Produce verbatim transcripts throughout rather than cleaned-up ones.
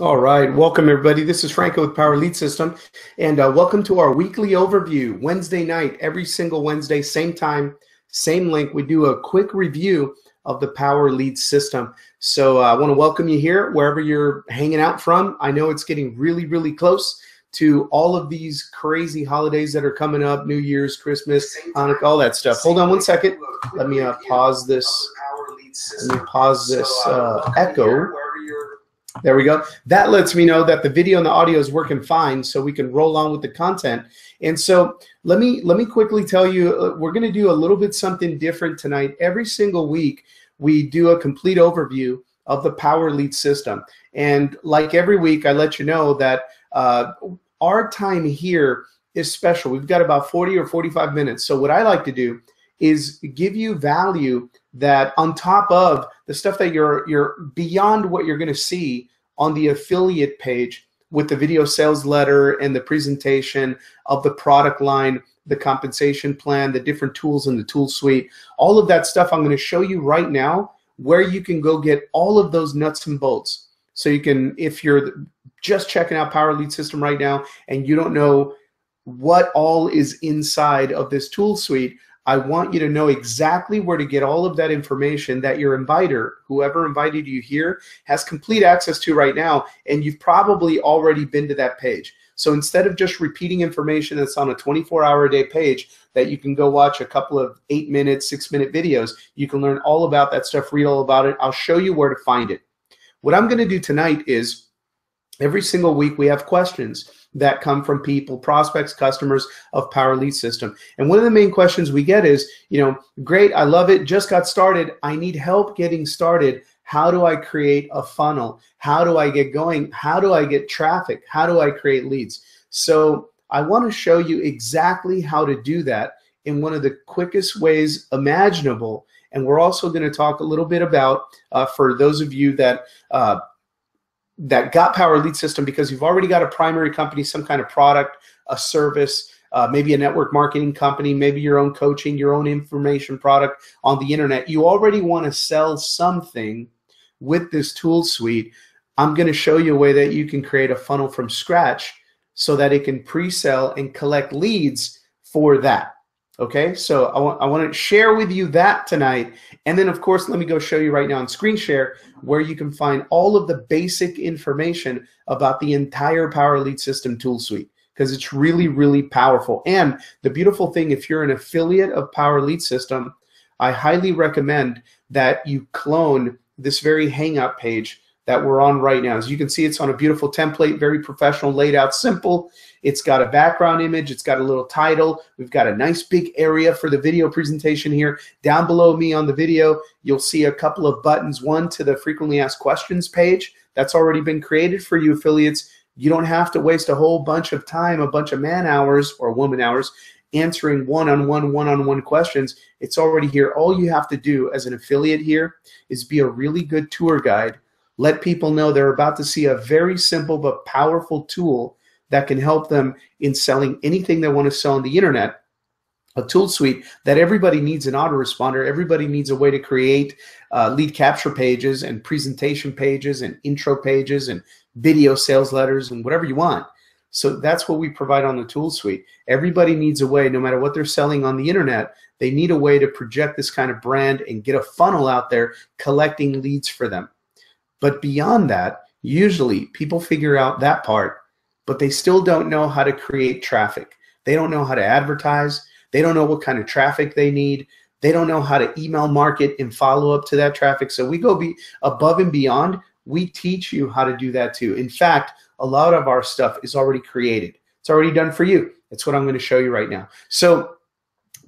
All right, welcome everybody. This is Franco with Power Lead System, and uh, welcome to our weekly overview, Wednesday night, every single Wednesday, same time, same link. We do a quick review of the Power Lead System. So uh, I want to welcome you here, wherever you're hanging out from. I know it's getting really, really close to all of these crazy holidays that are coming up, New Year's, Christmas, Hanukkah, all that stuff. Hold on one second. Let me uh, pause this. Let me pause this uh, echo. There we go. That lets me know that the video and the audio is working fine, so we can roll on with the content. And so let me let me quickly tell you, uh, we're going to do a little bit something different tonight. Every single week, we do a complete overview of the Power Lead System. And like every week, I let you know that uh, our time here is special. We've got about forty or forty-five minutes. So what I like to do is give you value that on top of the stuff that you're you're beyond what you're going to see on the affiliate page with the video sales letter and the presentation of the product line, the compensation plan, the different tools in the tool suite, all of that stuff. I'm going to show you right now where you can go get all of those nuts and bolts. So you can, if you're just checking out Power Lead System right now and you don't know what all is inside of this tool suite, I want you to know exactly where to get all of that information that your inviter, whoever invited you here, has complete access to right now, and you've probably already been to that page. So instead of just repeating information that's on a twenty-four hour a day page that you can go watch a couple of eight minute, six minute videos, you can learn all about that stuff, read all about it. I'll show you where to find it. What I'm going to do tonight is every single week we have questions that come from people, prospects, customers of Power Lead System. And one of the main questions we get is, you know, great, I love it, just got started, I need help getting started. How do I create a funnel? How do I get going? How do I get traffic? How do I create leads? So I want to show you exactly how to do that in one of the quickest ways imaginable. And we're also going to talk a little bit about, uh, for those of you that uh, that got Power Lead System because you've already got a primary company, some kind of product, a service, uh, maybe a network marketing company, maybe your own coaching, your own information product on the internet. You already want to sell something with this tool suite. I'm going to show you a way that you can create a funnel from scratch so that it can pre-sell and collect leads for that. Okay, so I want, I want to share with you that tonight. And then, of course, let me go show you right now on screen share where you can find all of the basic information about the entire Power Lead System tool suite, because it's really, really powerful. And the beautiful thing, if you're an affiliate of Power Lead System, I highly recommend that you clone this very Hangout page that we're on right now. As you can see, it's on a beautiful template, very professional, laid out, simple. It's got a background image. It's got a little title. We've got a nice big area for the video presentation here. Down below me on the video, you'll see a couple of buttons, one to the frequently asked questions page. That's already been created for you affiliates. You don't have to waste a whole bunch of time, a bunch of man hours or woman hours answering one-on-one, one-on-one questions. It's already here. All you have to do as an affiliate here is be a really good tour guide. Let people know they're about to see a very simple but powerful tool that can help them in selling anything they want to sell on the internet. A tool suite that everybody needs an autoresponder. Everybody needs a way to create uh, lead capture pages and presentation pages and intro pages and video sales letters and whatever you want. So that's what we provide on the tool suite. Everybody needs a way, no matter what they're selling on the internet, they need a way to project this kind of brand and get a funnel out there collecting leads for them. But beyond that, usually people figure out that part, but they still don't know how to create traffic. They don't know how to advertise. They don't know what kind of traffic they need. They don't know how to email market and follow up to that traffic. So we go be above and beyond. We teach you how to do that too. In fact, a lot of our stuff is already created. It's already done for you. That's what I'm going to show you right now. So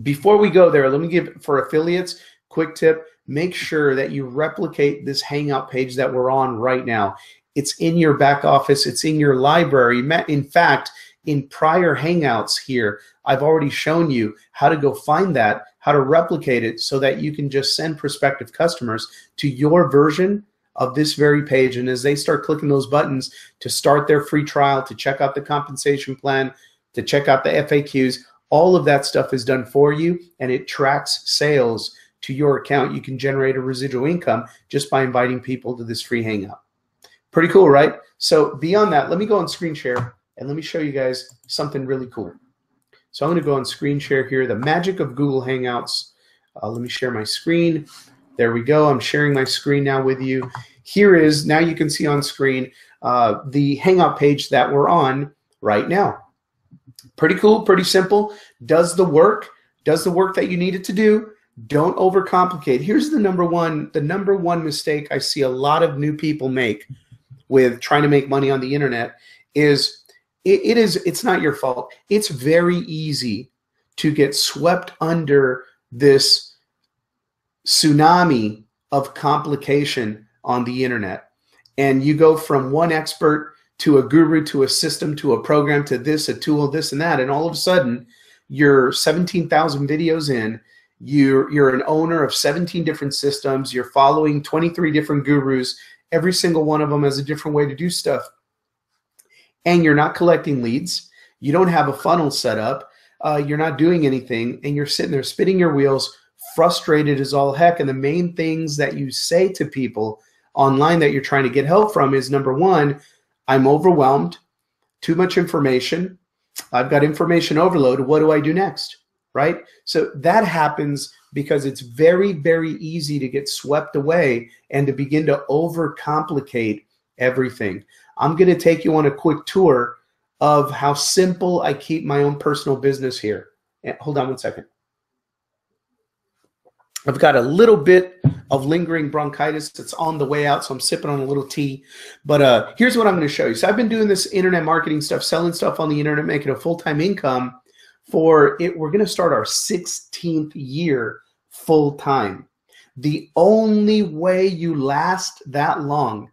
before we go there, let me give for affiliates, quick tip. Make sure that you replicate this Hangout page that we're on right now. It's in your back office. It's in your library. In fact, in prior Hangouts here, I've already shown you how to go find that, how to replicate it so that you can just send prospective customers to your version of this very page. And as they start clicking those buttons to start their free trial, to check out the compensation plan, to check out the F A Qs, all of that stuff is done for you, and it tracks sales to your account. You can generate a residual income just by inviting people to this free Hangout. Pretty cool, right? So beyond that, let me go on screen share and let me show you guys something really cool. So I'm going to go on screen share here, the magic of Google Hangouts. Uh, let me share my screen. There we go. I'm sharing my screen now with you. Here is, now you can see on screen, uh, the Hangout page that we're on right now. Pretty cool, pretty simple. Does the work, does the work that you need it to do. Don't overcomplicate. Here's the number one, the number one mistake I see a lot of new people make with trying to make money on the internet is it, it is, it's not your fault. It's very easy to get swept under this tsunami of complication on the internet. And you go from one expert to a guru, to a system, to a program, to this, a tool, this and that. And all of a sudden you're seventeen thousand videos in, you're, you're an owner of seventeen different systems, you're following twenty-three different gurus, every single one of them has a different way to do stuff. And you're not collecting leads, you don't have a funnel set up, uh, you're not doing anything, and you're sitting there spinning your wheels, frustrated as all heck. And the main things that you say to people online that you're trying to get help from is, number one, I'm overwhelmed, too much information, I've got information overload, what do I do next, right? So that happens because it's very, very easy to get swept away and to begin to overcomplicate everything. I'm going to take you on a quick tour of how simple I keep my own personal business here. And hold on one second. I've got a little bit of lingering bronchitis that's on the way out, so I'm sipping on a little tea. But uh, here's what I'm going to show you. So I've been doing this internet marketing stuff, selling stuff on the internet, making a full-time income for it. We're going to start our sixteenth year full-time. The only way you last that long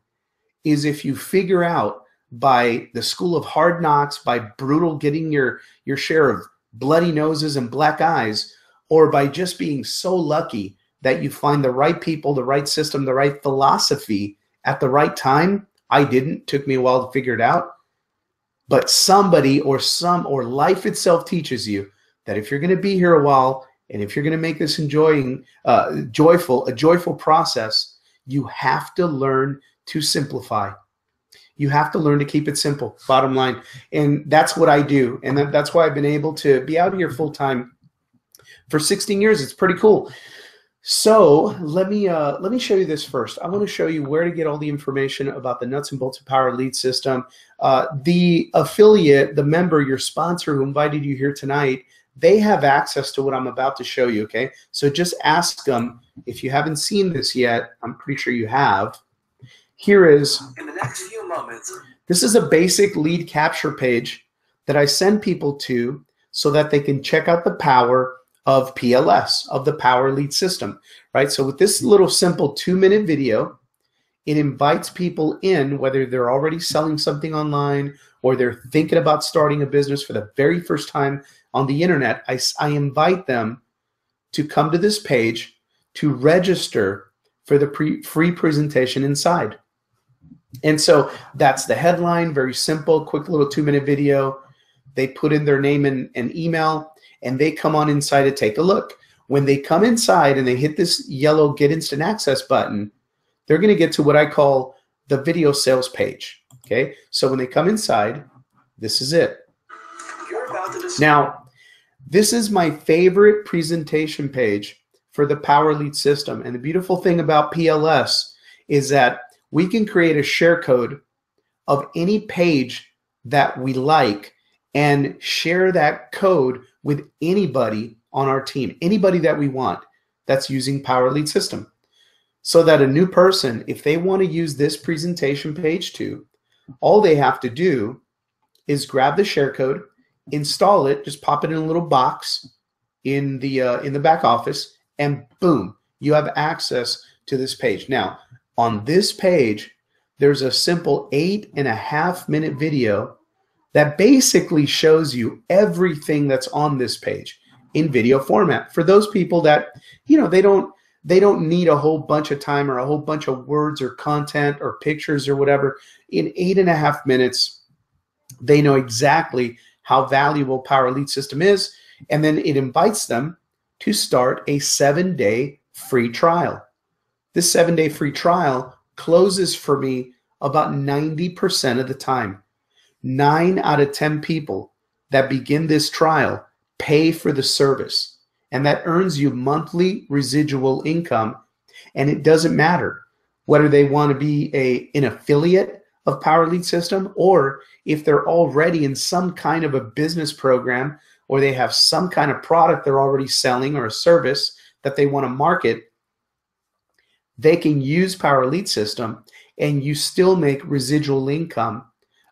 is if you figure out, by the school of hard knocks, by brutal getting your, your share of bloody noses and black eyes, or by just being so lucky that you find the right people, the right system, the right philosophy at the right time. I didn't. Took me a while to figure it out. But somebody or some or life itself teaches you that if you're going to be here a while and if you're going to make this enjoying, uh, joyful, a joyful process, you have to learn to simplify. You have to learn to keep it simple, bottom line. And that's what I do. And that, that's why I've been able to be out here full time for sixteen years. It's pretty cool. So let me uh, let me show you this first. I want to show you where to get all the information about the nuts and bolts of Power Lead System. Uh, the affiliate, the member, your sponsor who invited you here tonight, they have access to what I'm about to show you, okay? So just ask them. If you haven't seen this yet, I'm pretty sure you have. Here is, in the next few moments, this is a basic lead capture page that I send people to so that they can check out the power of P L S, of the Power Lead System, right? So with this little simple two-minute video, it invites people in, whether they're already selling something online or they're thinking about starting a business for the very first time on the internet. I, I invite them to come to this page to register for the pre, free presentation inside. And so that's the headline, very simple, quick little two-minute video. They put in their name and, and email, and they come on inside to take a look. When they come inside and they hit this yellow Get Instant Access button, they're going to get to what I call the video sales page. Okay, so when they come inside, this is it. You're about to now, this is my favorite presentation page for the Power Lead System. And the beautiful thing about P L S is that we can create a share code of any page that we like and share that code with anybody on our team, anybody that we want that's using Power Lead System, so that a new person, if they want to use this presentation page too, all they have to do is grab the share code, install it, just pop it in a little box in the uh, in the back office, and boom, you have access to this page. Now, on this page, there's a simple eight and a half minute video that basically shows you everything that's on this page in video format. For those people that, you know, they don't they don't need a whole bunch of time or a whole bunch of words or content or pictures or whatever. In eight and a half minutes, they know exactly how valuable Power Lead System is, and then it invites them to start a seven-day free trial. This seven-day free trial closes for me about ninety percent of the time. nine out of ten people that begin this trial pay for the service, and that earns you monthly residual income. And it doesn't matter whether they want to be a, an affiliate of Power Lead System, or if they're already in some kind of a business program, or they have some kind of product they're already selling or a service that they want to market, they can use Power Lead System and you still make residual income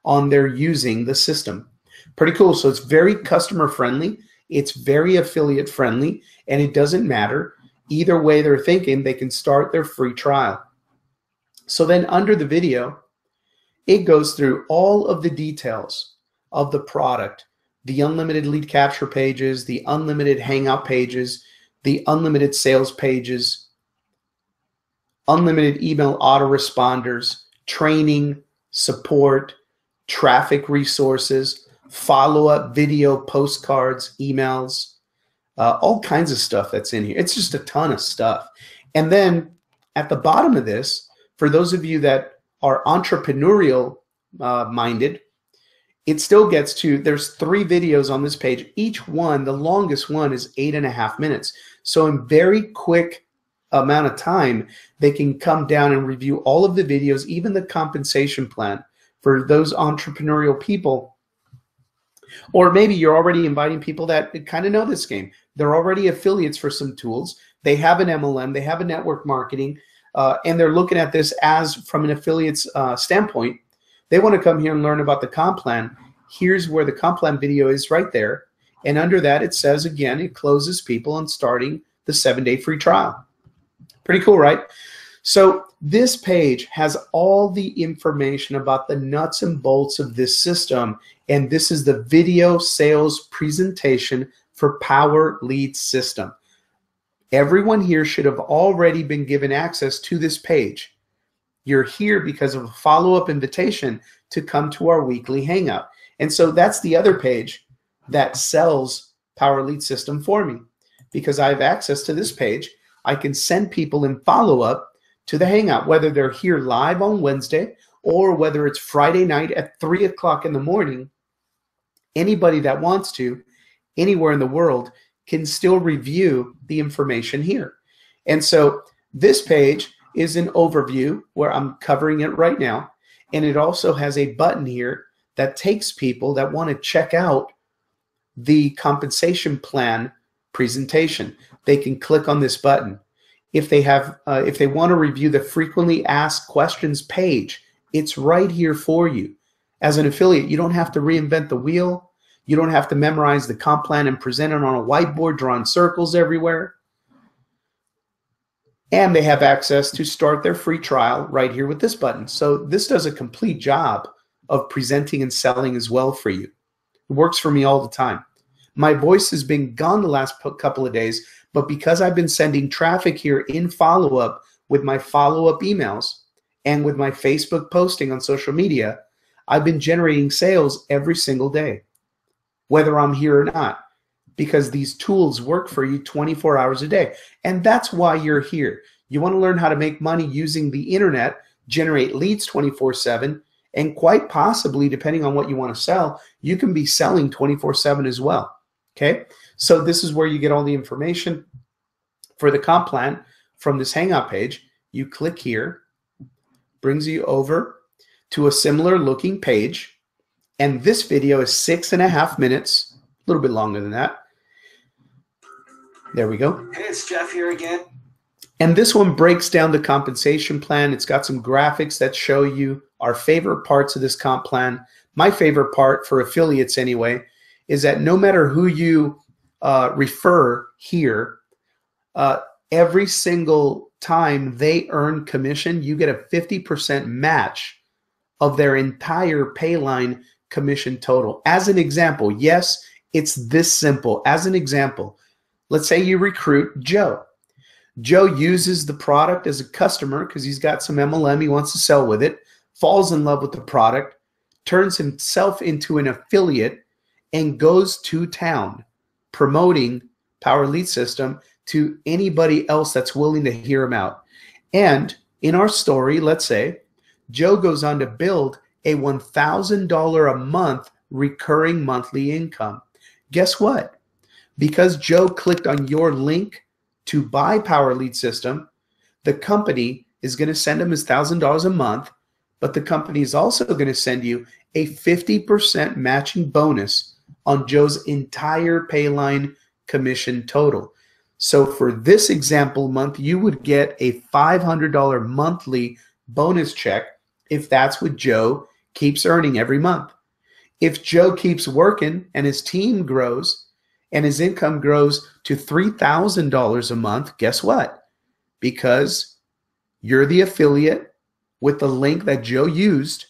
on their using the system. Pretty cool. So it's very customer friendly. It's very affiliate friendly, and it doesn't matter. Either way they're thinking, they can start their free trial. So then under the video, it goes through all of the details of the product, the unlimited lead capture pages, the unlimited hangout pages, the unlimited sales pages, unlimited email autoresponders, training, support, traffic resources, follow-up video, postcards, emails, uh, all kinds of stuff that's in here. It's just a ton of stuff. And then at the bottom of this, for those of you that are entrepreneurial uh, minded, it still gets to, there's three videos on this page. Each one, the longest one is eight and a half minutes. So in very quick amount of time, they can come down and review all of the videos, even the compensation plan for those entrepreneurial people. Or maybe you're already inviting people that kind of know this game. They're already affiliates for some tools. They have an M L M, they have a network marketing, uh, and they're looking at this as from an affiliate's uh, standpoint. They want to come here and learn about the comp plan. Here's where the comp plan video is right there. And under that, it says, again, it closes people on starting the seven-day free trial. Pretty cool, right? So this page has all the information about the nuts and bolts of this system, and this is the video sales presentation for Power Lead System. Everyone here should have already been given access to this page. You're here because of a follow-up invitation to come to our weekly hangout. And so that's the other page that sells Power Lead System for me. Because I have access to this page, I can send people in follow-up to the hangout, whether they're here live on Wednesday or whether it's Friday night at three o'clock in the morning. Anybody that wants to, anywhere in the world, can still review the information here. And so this page is an overview where I'm covering it right now, and it also has a button here that takes people that want to check out the compensation plan presentation. They can click on this button. If they have, uh, if they want to review the frequently asked questions page, it's right here for you. As an affiliate, you don't have to reinvent the wheel. You don't have to memorize the comp plan and present it on a whiteboard, drawing circles everywhere. And they have access to start their free trial right here with this button. So this does a complete job of presenting and selling as well for you. It works for me all the time. My voice has been gone the last couple of days, but because I've been sending traffic here in follow-up with my follow-up emails and with my Facebook posting on social media, I've been generating sales every single day, whether I'm here or not, because these tools work for you twenty-four hours a day. And that's why you're here. You want to learn how to make money using the internet, generate leads twenty-four seven, and quite possibly, depending on what you want to sell, you can be selling twenty-four seven as well, okay? So this is where you get all the information for the comp plan from this hangout page. You click here, brings you over to a similar looking page, and this video is six and a half minutes, a little bit longer than that. There we go. Hey, it's Jeff here again. And this one breaks down the compensation plan. It's got some graphics that show you our favorite parts of this comp plan. My favorite part, for affiliates anyway, is that no matter who you uh, refer here, uh, every single time they earn commission, you get a fifty percent match of their entire pay line commission total. As an example, yes, it's this simple. As an example, let's say you recruit Joe. Joe uses the product as a customer because he's got some M L M he wants to sell with it, falls in love with the product, turns himself into an affiliate, and goes to town promoting Power Lead System to anybody else that's willing to hear him out. And in our story, let's say Joe goes on to build a one thousand dollars a month recurring monthly income. Guess what? Because Joe clicked on your link to buy Power Lead System, the company is going to send him his one thousand dollars a month, but the company is also going to send you a fifty percent matching bonus on Joe's entire Payline commission total. So for this example month, you would get a five hundred dollars monthly bonus check if that's what Joe keeps earning every month. If Joe keeps working and his team grows and his income grows to three thousand dollars a month, guess what? Because you're the affiliate with the link that Joe used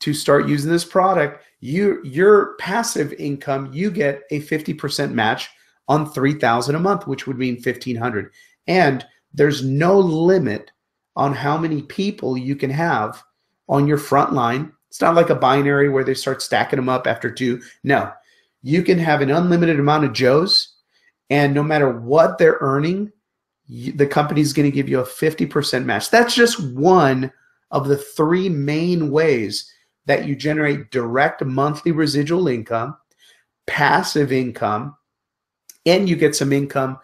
to start using this product, you, your passive income, you get a fifty percent match on three thousand dollars a month, which would mean fifteen hundred dollars. And there's no limit on how many people you can have on your front line. It's not like a binary where they start stacking them up after two. No, you can have an unlimited amount of Joes, and no matter what they're earning, you, the company's going to give you a fifty percent match. That's just one of the three main ways that you generate direct monthly residual income, passive income, and you get some income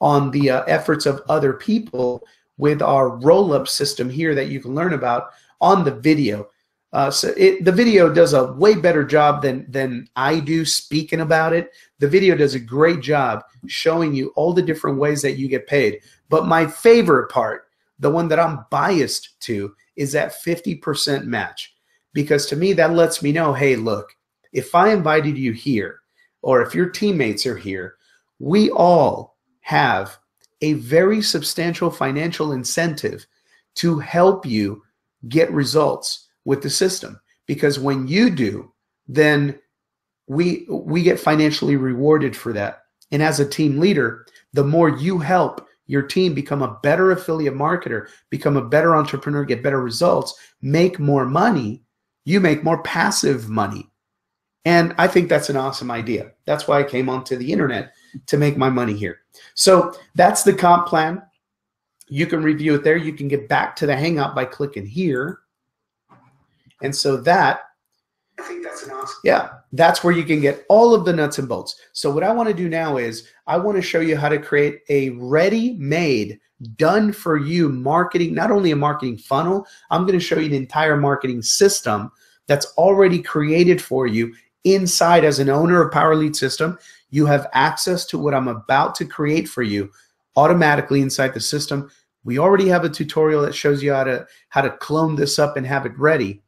on the uh, efforts of other people with our roll-up system here that you can learn about on the video. Uh, so it, the video does a way better job than, than I do speaking about it. The video does a great job showing you all the different ways that you get paid. But my favorite part, the one that I'm biased to, is that fifty percent match. Because to me, that lets me know, hey, look, if I invited you here, or if your teammates are here, we all have a very substantial financial incentive to help you get results with the system, because when you do, then we we get financially rewarded for that. And as a team leader, the more you help your team become a better affiliate marketer, become a better entrepreneur, get better results, make more money, you make more passive money. And I think that's an awesome idea. That's why I came onto the internet, to make my money here. So that's the comp plan. You can review it there. You can get back to the Hangout by clicking here. And so that, I think that's an awesome. Yeah, that's where you can get all of the nuts and bolts. So what I want to do now is I want to show you how to create a ready-made, done-for-you marketing, not only a marketing funnel, I'm going to show you an entire marketing system that's already created for you inside. As an owner of Power Lead System, you have access to what I'm about to create for you automatically inside the system. We already have a tutorial that shows you how to, how to clone this up and have it ready.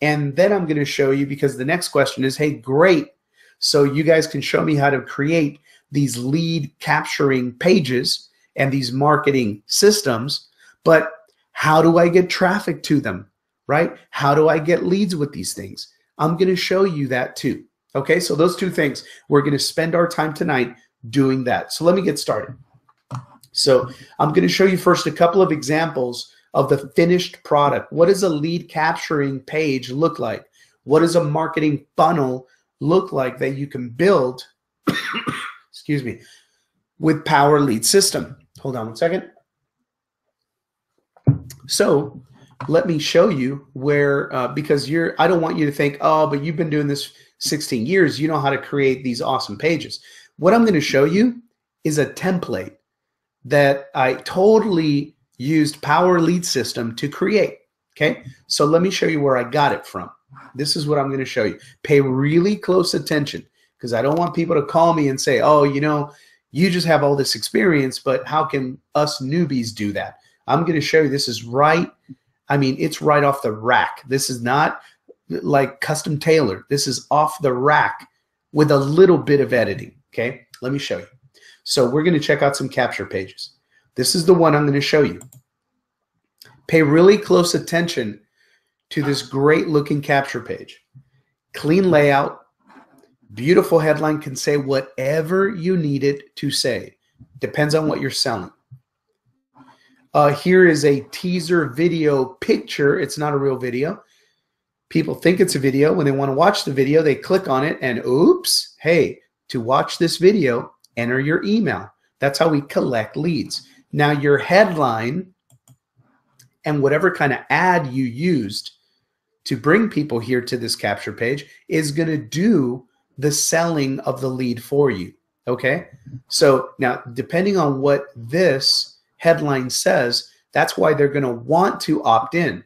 And then I'm going to show you, because the next question is, hey, great, so you guys can show me how to create these lead capturing pages and these marketing systems, but how do I get traffic to them, right? How do I get leads with these things? I'm going to show you that too. Okay, so those two things, we're going to spend our time tonight doing that. So let me get started. So I'm going to show you first a couple of examples of the finished product. What does a lead capturing page look like? What does a marketing funnel look like that you can build, excuse me, with Power Lead System? Hold on one second. So let me show you where, uh, because you're, I don't want you to think, oh, but you've been doing this sixteen years, you know how to create these awesome pages. What I'm going to show you is a template that I totally used Power Lead System to create. Okay, so let me show you where I got it from. This is what I'm going to show you. Pay really close attention, because I don't want people to call me and say, oh, you know, you just have all this experience, but how can us newbies do that? I'm going to show you, this is right, I mean, it's right off the rack. This is not like custom tailored. This is off the rack with a little bit of editing. Okay, let me show you. So we're going to check out some capture pages. This is the one I'm going to show you. Pay really close attention to this great looking capture page. Clean layout, beautiful headline, can say whatever you need it to say. Depends on what you're selling. Uh, here is a teaser video picture. It's not a real video. People think it's a video. When they want to watch the video, they click on it and oops, hey, to watch this video, enter your email. That's how we collect leads. Now your headline and whatever kind of ad you used to bring people here to this capture page is going to do the selling of the lead for you, okay? So now, depending on what this headline says, that's why they're going to want to opt in.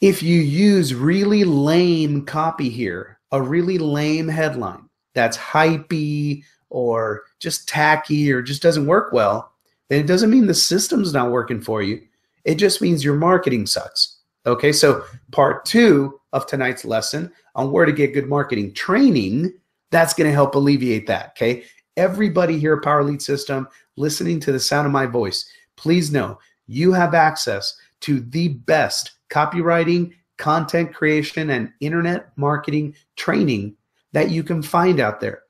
If you use really lame copy here, a really lame headline that's hypey or just tacky or just doesn't work well, then it doesn't mean the system's not working for you. It just means your marketing sucks. Okay, so part two of tonight's lesson on where to get good marketing training, that's going to help alleviate that, okay? Everybody here at Power Lead System listening to the sound of my voice, please know you have access to the best copywriting, content creation, and internet marketing training that you can find out there.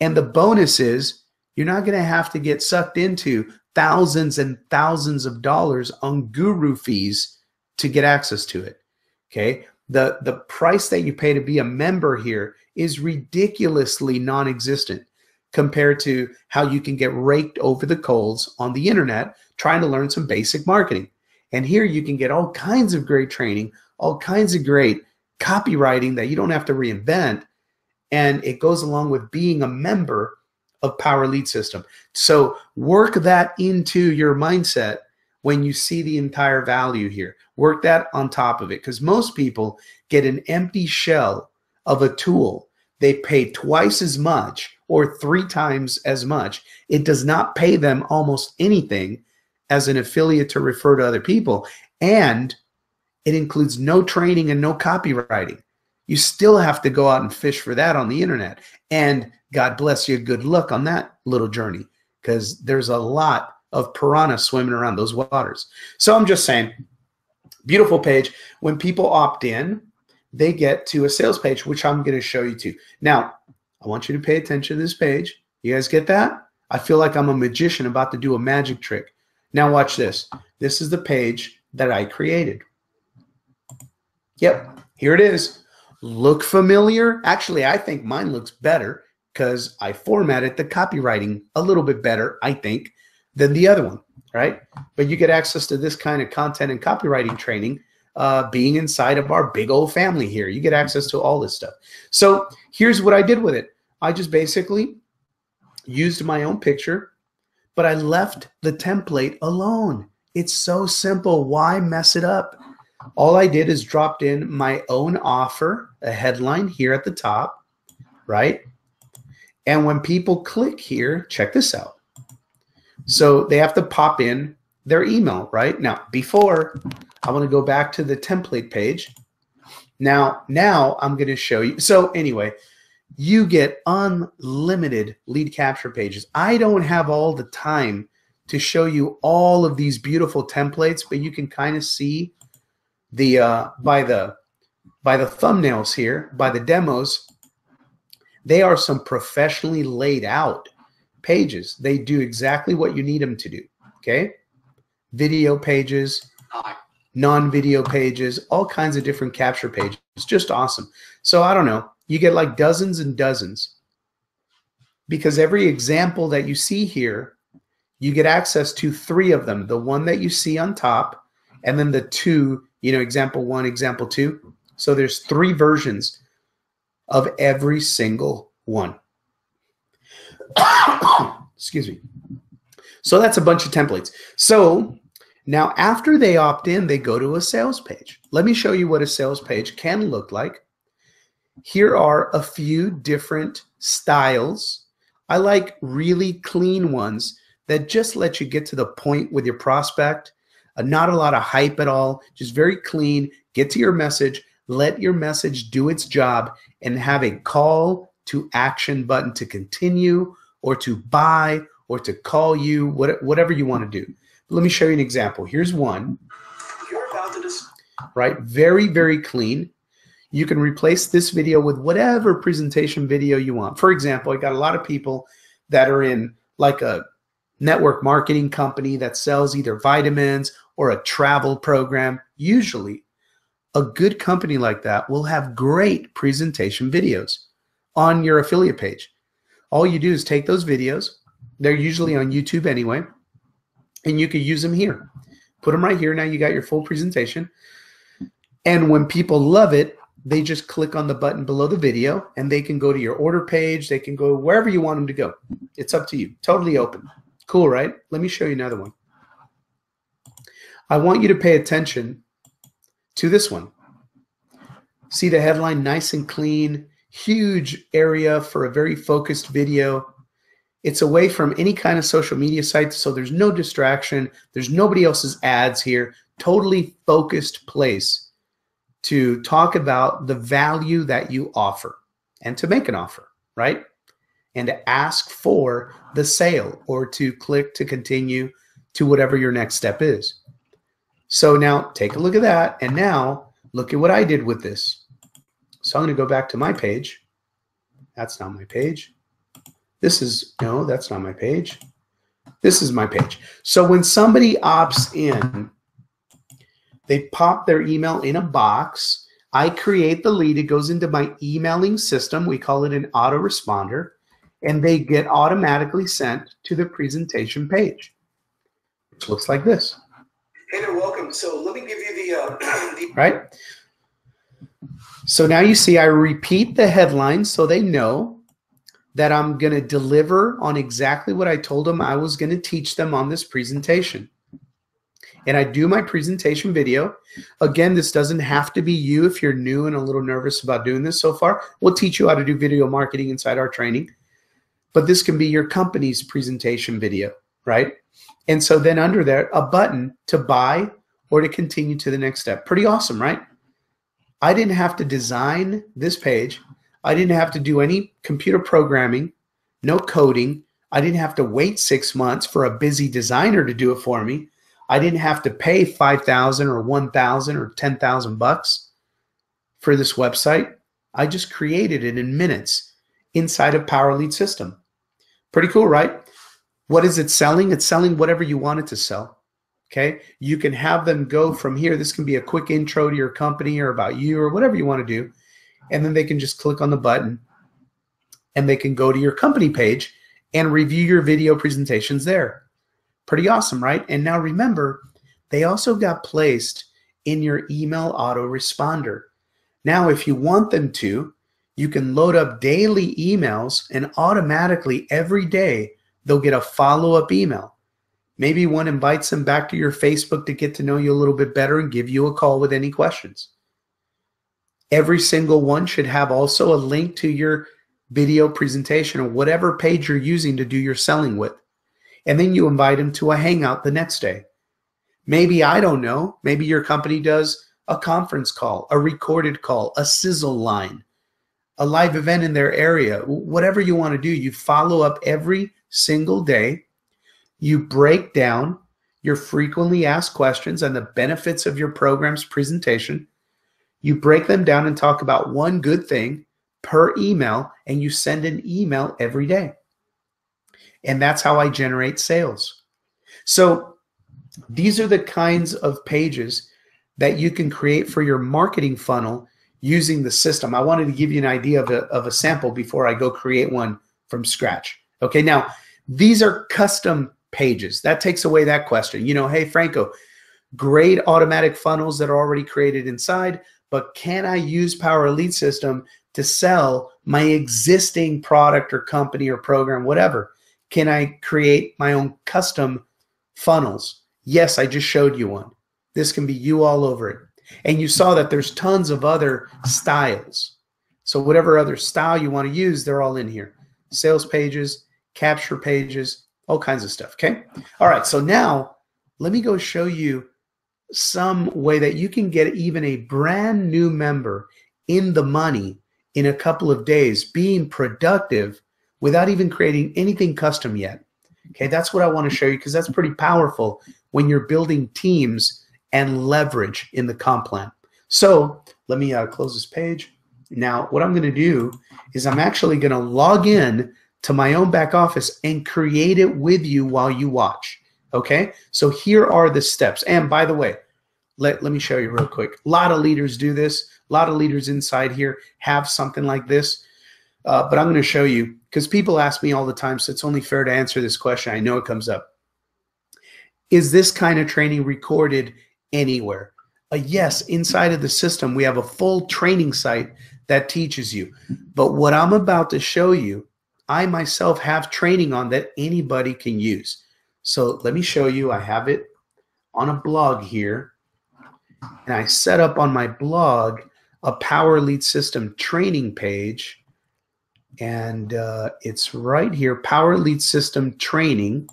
And the bonus is you're not going to have to get sucked into thousands and thousands of dollars on guru fees to get access to it, okay? The, the price that you pay to be a member here is ridiculously non-existent compared to how you can get raked over the coals on the internet trying to learn some basic marketing. And here you can get all kinds of great training, all kinds of great copywriting that you don't have to reinvent, and it goes along with being a member of Power Lead System. So work that into your mindset when you see the entire value here. Work that on top of it, because most people get an empty shell of a tool. They pay twice as much or three times as much. It does not pay them almost anything as an affiliate to refer to other people, and it includes no training and no copywriting. You still have to go out and fish for that on the internet, and God bless you, good luck on that little journey, because there's a lot of piranha swimming around those waters. So I'm just saying, beautiful page. When people opt in, they get to a sales page, which I'm going to show you too. Now, I want you to pay attention to this page. You guys get that? I feel like I'm a magician about to do a magic trick. Now watch this. This is the page that I created. Yep, here it is. Look familiar? Actually, I think mine looks better because I formatted the copywriting a little bit better, I think, than the other one, right? But you get access to this kind of content and copywriting training uh, being inside of our big old family here. You get access to all this stuff. So here's what I did with it. I just basically used my own picture, but I left the template alone. It's so simple. Why mess it up? All I did is dropped in my own offer, a headline here at the top, right? And when people click here, check this out. So they have to pop in their email, right? Now, before, I want to go back to the template page. Now, now I'm going to show you. So anyway, you get unlimited lead capture pages. I don't have all the time to show you all of these beautiful templates, but you can kind of see the uh, by the by the thumbnails here, by the demos, they are some professionally laid out pages. They do exactly what you need them to do, okay? Video pages, non-video pages, all kinds of different capture pages. It's just awesome. So I don't know. You get like dozens and dozens, because every example that you see here, you get access to three of them, the one that you see on top, and then the two, you know, example one, example two. So there's three versions of every single one. Excuse me. So that's a bunch of templates. So now after they opt in, they go to a sales page. Let me show you what a sales page can look like. Here are a few different styles. I like really clean ones that just let you get to the point with your prospect. Uh, not a lot of hype at all, just very clean. Get to your message, let your message do its job, and have a call to action button to continue or to buy or to call you, what, whatever you want to do. But let me show you an example. Here's one. You're about to dis- right? Very, very clean. You can replace this video with whatever presentation video you want. For example, I got a lot of people that are in like a network marketing company that sells either vitamins or a travel program. Usually, a good company like that will have great presentation videos on your affiliate page. All you do is take those videos. They're usually on YouTube anyway, and you can use them here. Put them right here. Now you got your full presentation. And when people love it, they just click on the button below the video and they can go to your order page. They can go wherever you want them to go. It's up to you. Totally open. Cool, right? Let me show you another one. I want you to pay attention to this one. See the headline, nice and clean, huge area for a very focused video. It's away from any kind of social media site, so there's no distraction. There's nobody else's ads here. Totally focused place to talk about the value that you offer and to make an offer, right? And to ask for the sale or to click to continue to whatever your next step is. So now take a look at that, and now look at what I did with this. So I'm gonna go back to my page. That's not my page. This is, no, that's not my page. This is my page. So when somebody opts in, they pop their email in a box. I create the lead. It goes into my emailing system. We call it an autoresponder. And they get automatically sent to the presentation page, which looks like this. Hey there, welcome. So let me give you the, uh, the right? So now you see I repeat the headline so they know that I'm going to deliver on exactly what I told them I was going to teach them on this presentation. And I do my presentation video. Again, this doesn't have to be you if you're new and a little nervous about doing this so far. We'll teach you how to do video marketing inside our training. But this can be your company's presentation video, right? And so then under there, a button to buy or to continue to the next step. Pretty awesome, right? I didn't have to design this page. I didn't have to do any computer programming, no coding. I didn't have to wait six months for a busy designer to do it for me. I didn't have to pay five thousand or one thousand or ten thousand bucks for this website. I just created it in minutes inside of Power Lead System. Pretty cool, right? What is it selling? It's selling whatever you want it to sell, okay? You can have them go from here. This can be a quick intro to your company or about you or whatever you want to do, and then they can just click on the button and they can go to your company page and review your video presentations there. Pretty awesome, right? And now remember, they also got placed in your email autoresponder. Now, if you want them to, you can load up daily emails and automatically every day they'll get a follow-up email. Maybe one invites them back to your Facebook to get to know you a little bit better and give you a call with any questions. Every single one should have also a link to your video presentation or whatever page you're using to do your selling with. And then you invite them to a hangout the next day. Maybe, I don't know, maybe your company does a conference call, a recorded call, a sizzle line, a live event in their area, whatever you want to do. You follow up every single day. You break down your frequently asked questions and the benefits of your program's presentation. You break them down and talk about one good thing per email, and you send an email every day. And that's how I generate sales. So these are the kinds of pages that you can create for your marketing funnel using the system. I wanted to give you an idea of a, of a sample before I go create one from scratch. Okay, now these are custom pages. That takes away that question. You know, hey, Franco, great automatic funnels that are already created inside, but can I use Power Lead System to sell my existing product or company or program, whatever? Can I create my own custom funnels? Yes, I just showed you one. This can be you all over it. And you saw that there's tons of other styles. So whatever other style you want to use, they're all in here. Sales pages, capture pages, all kinds of stuff, okay? All right, so now let me go show you some way that you can get even a brand new member in the money in a couple of days, being productive without even creating anything custom yet. Okay, that's what I want to show you because that's pretty powerful when you're building teams and leverage in the comp plan. So let me uh, close this page. Now what I'm going to do is I'm actually going to log in to my own back office and create it with you while you watch. Okay, so here are the steps. And by the way, let, let me show you real quick. A lot of leaders do this. A lot of leaders inside here have something like this. Uh, but I'm going to show you because people ask me all the time, so it's only fair to answer this question. I know it comes up. Is this kind of training recorded anywhere? Uh, yes, inside of the system, we have a full training site that teaches you. But what I'm about to show you, I myself have training on that anybody can use. So let me show you. I have it on a blog here. And I set up on my blog a Power Lead System training page. And uh, it's right here, Power Lead System training.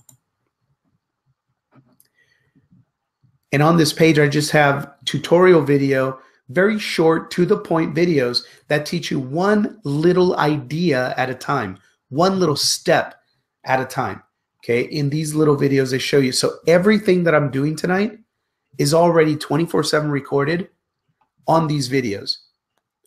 And on this page, I just have tutorial video, very short, to the point videos that teach you one little idea at a time, one little step at a time. Okay, in these little videos, they show you. So everything that I'm doing tonight is already twenty-four seven recorded on these videos.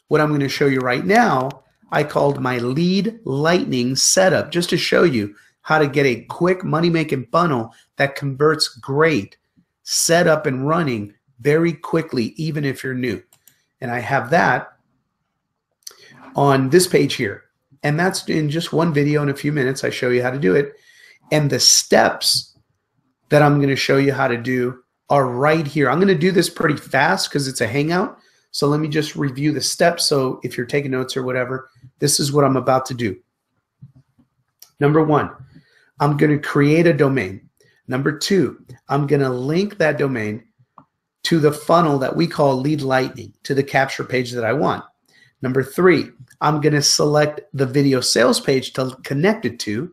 What I'm going to show you right now, I called my lead lightning setup, just to show you how to get a quick money-making funnel that converts great, set up and running very quickly, even if you're new. And I have that on this page here. And that's in just one video. In a few minutes, I show you how to do it. And the steps that I'm going to show you how to do are right here. I'm going to do this pretty fast because it's a hangout. So let me just review the steps. So if you're taking notes or whatever, this is what I'm about to do. Number one, I'm going to create a domain. Number two, I'm going to link that domain to the funnel that we call Lead Lightning, to the capture page that I want. Number three, I'm going to select the video sales page to connect it to.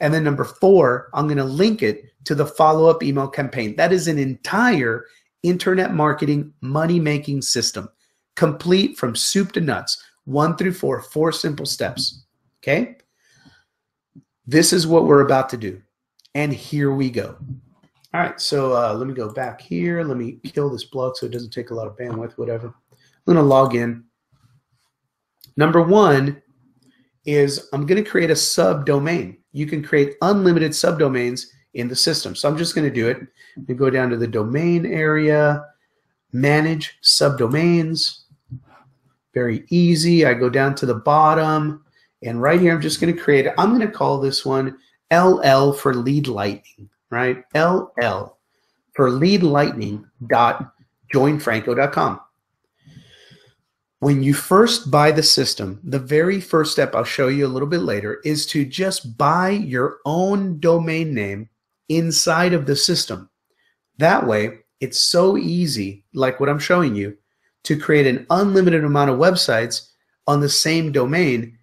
And then number four, I'm going to link it to the follow-up email campaign. That is an entire internet marketing money-making system, complete from soup to nuts, one through four, four simple steps. Okay? This is what we're about to do. And here we go. All right, so uh, let me go back here. Let me kill this blog so it doesn't take a lot of bandwidth, whatever. I'm going to log in. Number one is I'm going to create a subdomain. You can create unlimited subdomains in the system. So I'm just going to do it. I'm going to go down to the domain area, manage subdomains. Very easy. I go down to the bottom. And right here, I'm just going to create it. I'm going to call this one L L for Lead Lightning, right? L L for lead lightning dot join franco dot com. When you first buy the system, the very first step, I'll show you a little bit later, is to just buy your own domain name inside of the system. That way, it's so easy, like what I'm showing you, to create an unlimited amount of websites on the same domain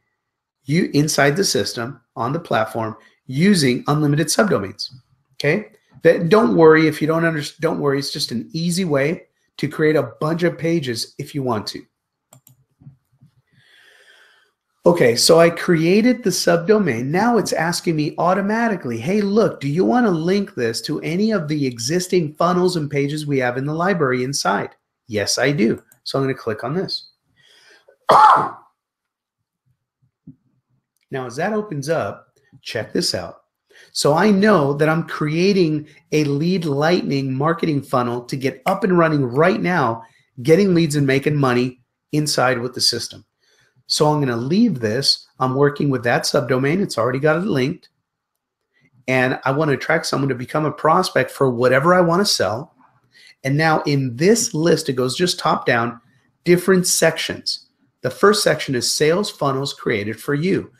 you inside the system on the platform using unlimited subdomains. Okay, that, don't worry if you don't understand. Don't worry, it's just an easy way to create a bunch of pages if you want to. Okay, so I created the subdomain. Now it's asking me automatically, hey, look, do you want to link this to any of the existing funnels and pages we have in the library inside? Yes, I do. So I'm going to click on this. Now, as that opens up, check this out. So I know that I'm creating a Lead Lightning marketing funnel to get up and running right now, getting leads and making money inside with the system. So I'm going to leave this. I'm working with that subdomain. It's already got it linked. And I want to attract someone to become a prospect for whatever I want to sell. And now in this list, it goes just top down, different sections. The first section is sales funnels created for you.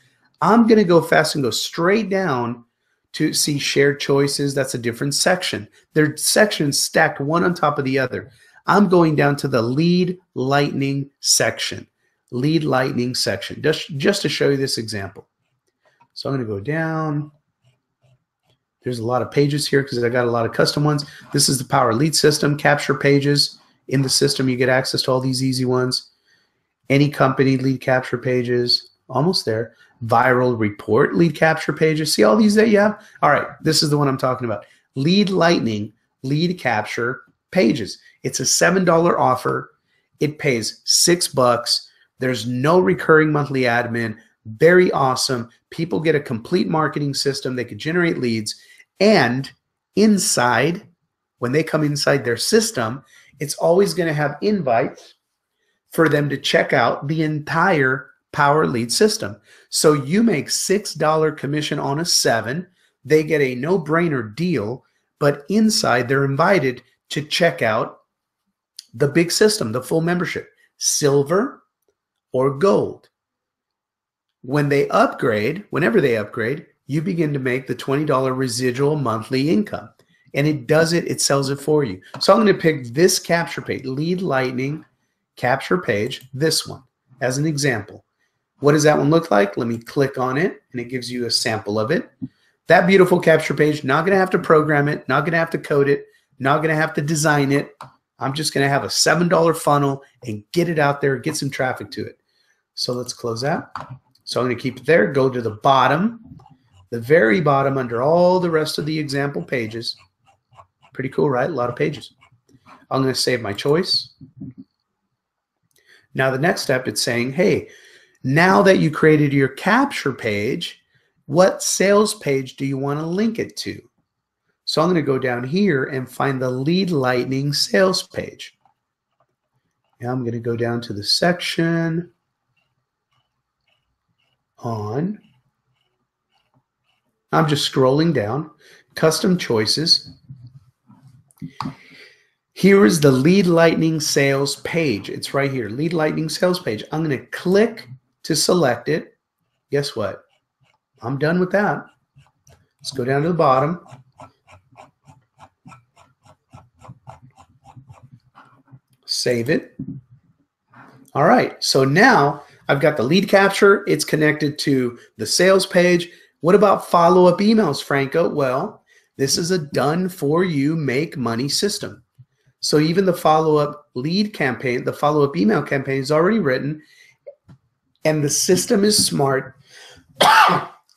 I'm going to go fast and go straight down to see shared choices. That's a different section. They're sections stacked one on top of the other. I'm going down to the Lead Lightning section, Lead Lightning section, just, just to show you this example. So I'm going to go down. There's a lot of pages here because I got a lot of custom ones. This is the Power Lead System, capture pages. In the system, you get access to all these easy ones. Any company, lead capture pages, almost there. Viral report, lead capture pages. See all these that you have? All right, this is the one I'm talking about. Lead Lightning, lead capture pages. It's a seven dollar offer. It pays six bucks. There's no recurring monthly admin. Very awesome. People get a complete marketing system. They can generate leads. And inside, when they come inside their system, it's always going to have invites for them to check out the entire Power Lead System. So you make six dollar commission on a seven. They get a no-brainer deal but inside they're invited to check out the big system, the full membership, silver or gold. When they upgrade, whenever they upgrade, you begin to make the twenty dollar residual monthly income. And it does it, it sells it for you. So I'm going to pick this capture page, Lead Lightning capture page, this one, as an example. What does that one look like? Let me click on it, and it gives you a sample of it. That beautiful capture page, not going to have to program it, not going to have to code it, not going to have to design it. I'm just going to have a seven dollar funnel and get it out there, get some traffic to it. So let's close that. So I'm going to keep it there, go to the bottom, the very bottom under all the rest of the example pages. Pretty cool, right? A lot of pages. I'm going to save my choice. Now the next step, it's saying, hey, now that you created your capture page, what sales page do you want to link it to? So I'm going to go down here and find the Lead Lightning sales page. Now I'm going to go down to the section on, I'm just scrolling down, custom choices. Here is the Lead Lightning sales page. It's right here, Lead Lightning sales page. I'm going to click to select it. Guess what? I'm done with that. Let's go down to the bottom. Save it. All right. So now I've got the lead capture. It's connected to the sales page. What about follow-up emails, Franco? Well, this is a done-for-you make-money system. So even the follow-up lead campaign, the follow-up email campaign is already written, and the system is smart.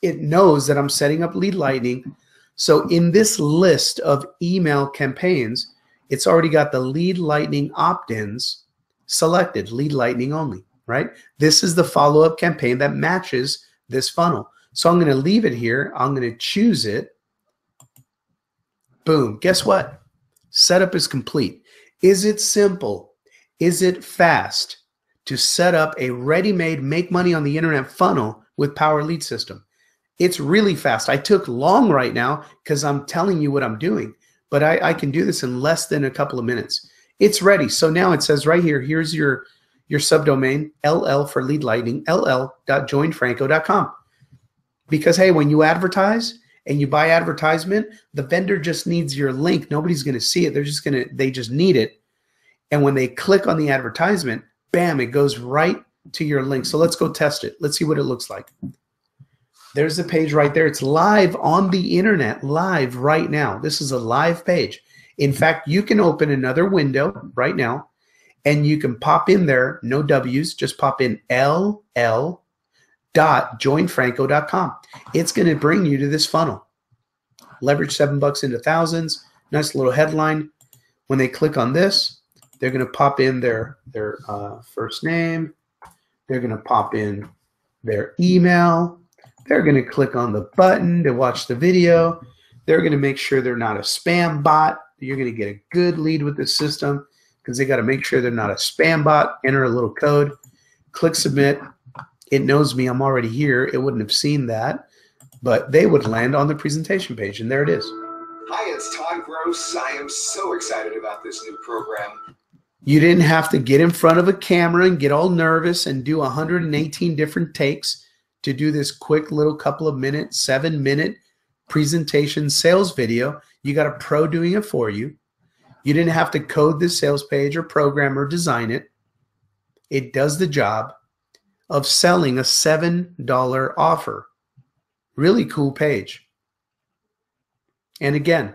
It knows that I'm setting up Lead Lightning. So in this list of email campaigns, it's already got the Lead Lightning opt-ins selected, Lead Lightning only, right? This is the follow-up campaign that matches this funnel. So I'm going to leave it here. I'm going to choose it. Boom. Guess what? Setup is complete. Is it simple? Is it fast to set up a ready-made make money on the internet funnel with Power Lead System? It's really fast. I took long right now because I'm telling you what I'm doing, but I, I can do this in less than a couple of minutes. It's ready. So now it says right here, here's your, your subdomain, L L for Lead Lightning, L L dot join franco dot com. Because, hey, when you advertise and you buy advertisement, the vendor just needs your link. Nobody's going to see it. They're just going to, they just need it. And when they click on the advertisement, bam, it goes right to your link. So let's go test it. Let's see what it looks like. There's the page right there. It's live on the internet, live right now. This is a live page. In fact, you can open another window right now and you can pop in there, no W's, just pop in L L dot join franco dot com. It's going to bring you to this funnel. Leverage seven bucks into thousands. Nice little headline. When they click on this, they're going to pop in their, their uh, first name. They're going to pop in their email. They're going to click on the button to watch the video. They're going to make sure they're not a spam bot. You're going to get a good lead with this system because they got to make sure they're not a spam bot. Enter a little code. Click submit. It knows me. I'm already here. It wouldn't have seen that, but they would land on the presentation page, and there it is. Hi, it's Todd Gross. I am so excited about this new program. You didn't have to get in front of a camera and get all nervous and do one hundred eighteen different takes to do this quick little couple of minute, seven minute presentation sales video. You got a pro doing it for you. You didn't have to code this sales page or program or design it. It does the job of selling a seven dollar offer. Really cool page. And again,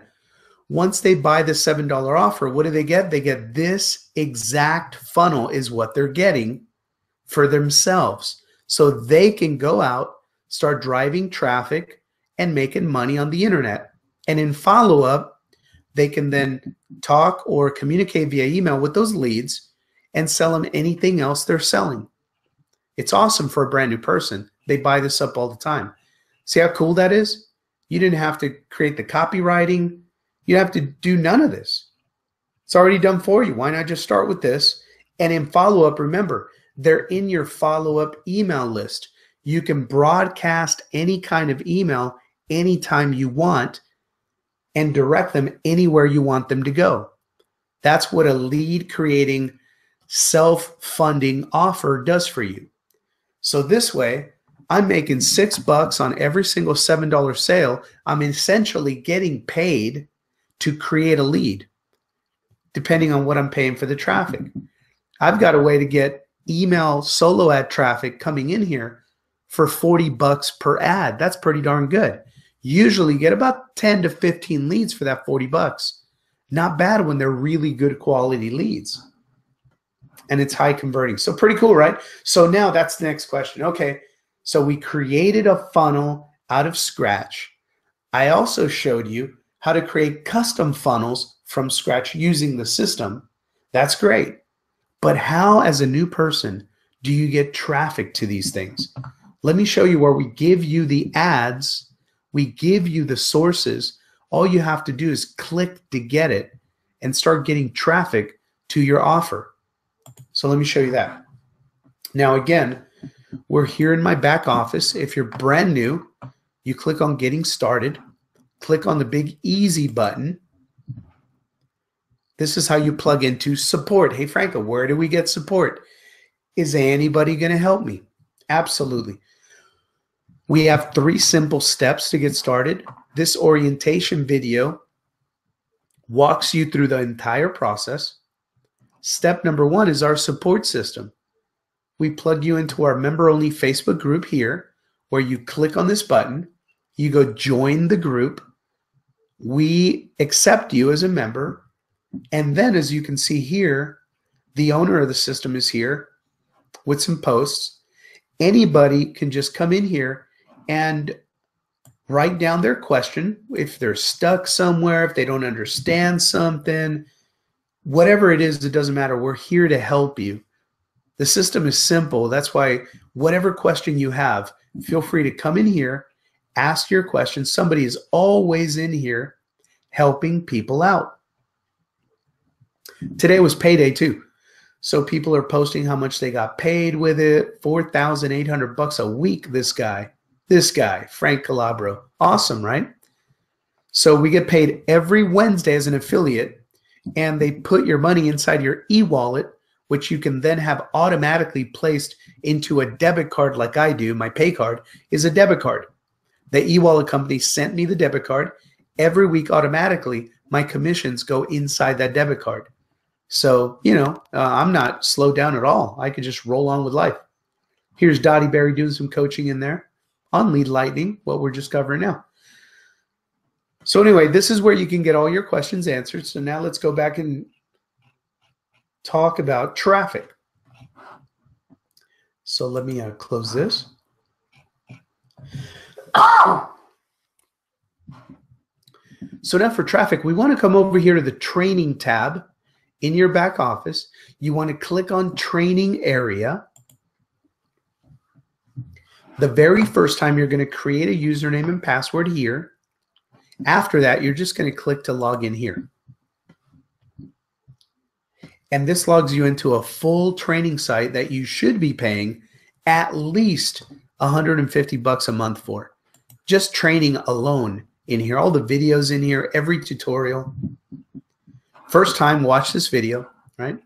once they buy the seven dollar offer, what do they get? They get this exact funnel is what they're getting for themselves. So they can go out, start driving traffic, and making money on the internet. And in follow-up, they can then talk or communicate via email with those leads and sell them anything else they're selling. It's awesome for a brand new person. They buy this up all the time. See how cool that is? You didn't have to create the copywriting. You have to do none of this. It's already done for you. Why not just start with this? And in follow-up, remember, they're in your follow-up email list. You can broadcast any kind of email anytime you want and direct them anywhere you want them to go. That's what a lead-creating, self-funding offer does for you. So this way, I'm making six bucks on every single seven dollar sale. I'm essentially getting paid to create a lead, depending on what I'm paying for the traffic. I've got a way to get email solo ad traffic coming in here for forty bucks per ad. That's pretty darn good. Usually get about ten to fifteen leads for that forty bucks. Not bad when they're really good quality leads. And it's high converting. So pretty cool, right? So now that's the next question. Okay, so we created a funnel out of scratch. I also showed you how to create custom funnels from scratch using the system. That's great. But how, as a new person, do you get traffic to these things? Let me show you where we give you the ads. We give you the sources. All you have to do is click to get it and start getting traffic to your offer. So let me show you that. Now again, we're here in my back office. If you're brand new, you click on Getting Started. Click on the big easy button. This is how you plug into support. Hey, Franco, where do we get support? Is anybody going to help me? Absolutely. We have three simple steps to get started. This orientation video walks you through the entire process. Step number one is our support system. We plug you into our member-only Facebook group here, where you click on this button. You go join the group. We accept you as a member. And then, as you can see here, the owner of the system is here with some posts. Anybody can just come in here and write down their question. If they're stuck somewhere, if they don't understand something, whatever it is, it doesn't matter. We're here to help you. The system is simple. That's why whatever question you have, feel free to come in here, ask your question. Somebody is always in here helping people out. Today was payday too. So people are posting how much they got paid with it. four thousand eight hundred bucks a week, this guy. This guy, Frank Calabro. Awesome, right? So we get paid every Wednesday as an affiliate, and they put your money inside your e-wallet, which you can then have automatically placed into a debit card like I do. My pay card is a debit card. The e-wallet company sent me the debit card. Every week automatically, my commissions go inside that debit card. So, you know, uh, I'm not slowed down at all. I could just roll on with life. Here's Dottie Berry doing some coaching in there on Lead Lightning, what we're just covering now. So anyway, this is where you can get all your questions answered. So now let's go back and talk about traffic. So let me uh, close this. Ah! So now for traffic, we want to come over here to the training tab. In your back office, you want to click on training area. The very first time you're going to create a username and password here. After that, you're just going to click to log in here. And this logs you into a full training site that you should be paying at least one hundred fifty bucks a month for. Just training alone in here, all the videos in here, every tutorial. First time, watch this video, right?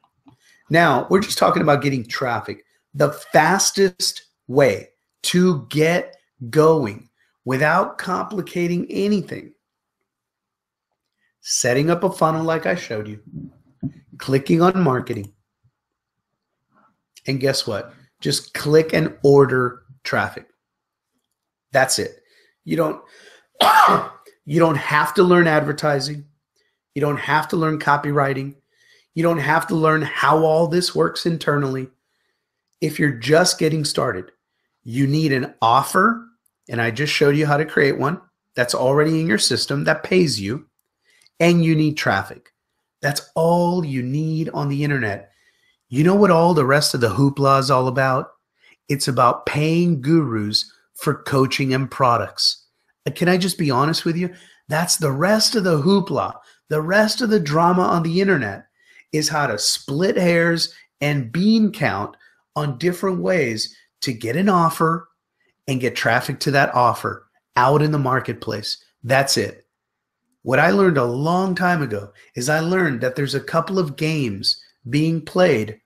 Now, we're just talking about getting traffic. The fastest way to get going without complicating anything. Setting up a funnel like I showed you. Clicking on marketing. And guess what? Just click and order traffic. That's it. You don't, you don't have to learn advertising. You don't have to learn copywriting. You don't have to learn how all this works internally. If you're just getting started, you need an offer, and I just showed you how to create one that's already in your system that pays you, and you need traffic. That's all you need on the internet. You know what all the rest of the hoopla is all about? It's about paying gurus for coaching and products. Can I just be honest with you? That's the rest of the hoopla. The rest of the drama on the internet is how to split hairs and bean count on different ways to get an offer and get traffic to that offer out in the marketplace. That's it. What I learned a long time ago is I learned that there's a couple of games being played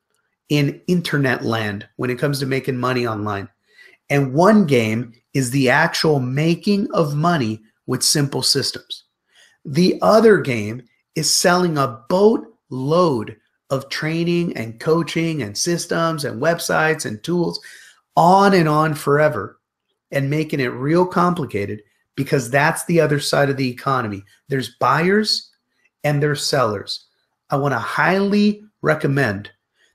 in internet land when it comes to making money online. And one game is the actual making of money with simple systems. The other game is selling a boatload of training and coaching and systems and websites and tools on and on forever and making it real complicated, because that's the other side of the economy. There's buyers and there's sellers. I want to highly recommend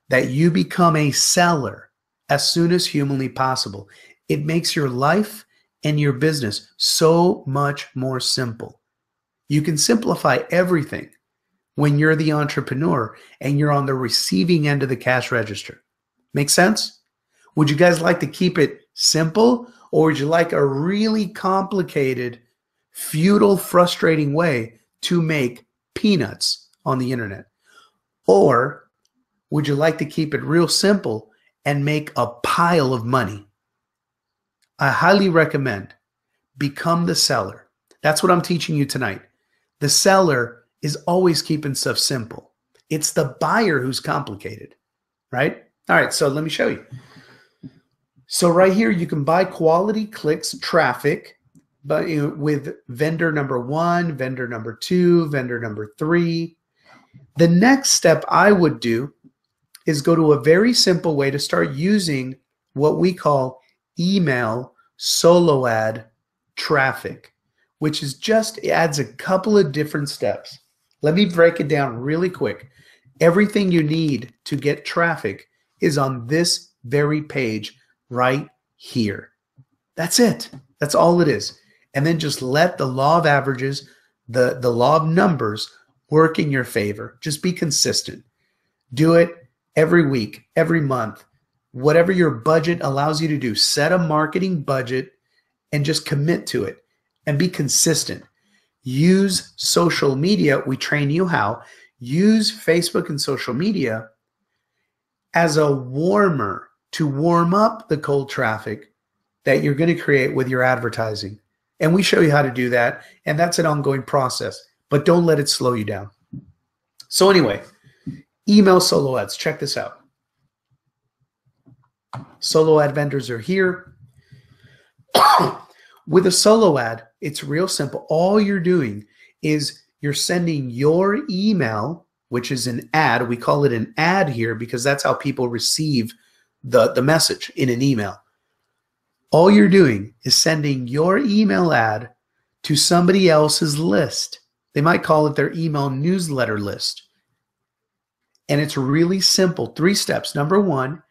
that you become a seller as soon as humanly possible. It makes your life and your business so much more simple. You can simplify everything when you're the entrepreneur and you're on the receiving end of the cash register. Make sense? Would you guys like to keep it simple, or would you like a really complicated, futile, frustrating way to make peanuts on the internet? Or would you like to keep it real simple and make a pile of money? I highly recommend become the seller. That's what I'm teaching you tonight. The seller is always keeping stuff simple. It's the buyer who's complicated, right? All right, so let me show you. So right here, you can buy quality clicks, traffic, but you know, with vendor number one, vendor number two, vendor number three. The next step I would do is go to a very simple way to start using what we call email solo ad traffic, which is just adds a couple of different steps. Let me break it down really quick. Everything you need to get traffic is on this very page right here. That's it. That's all it is. And then just let the law of averages, the, the law of numbers work in your favor. Just be consistent. Do it every week, every month, whatever your budget allows you to do. Set a marketing budget and just commit to it and be consistent. Use social media. We train you how. Use Facebook and social media as a warmer to warm up the cold traffic that you're going to create with your advertising. And we show you how to do that. And that's an ongoing process, but don't let it slow you down. So anyway, email solo ads, check this out. Solo ad vendors are here. With a solo ad, it's real simple. All you're doing is you're sending your email, which is an ad. We call it an ad here because that's how people receive the, the message in an email. All you're doing is sending your email ad to somebody else's list. They might call it their email newsletter list. And it's really simple. Three steps. Number one,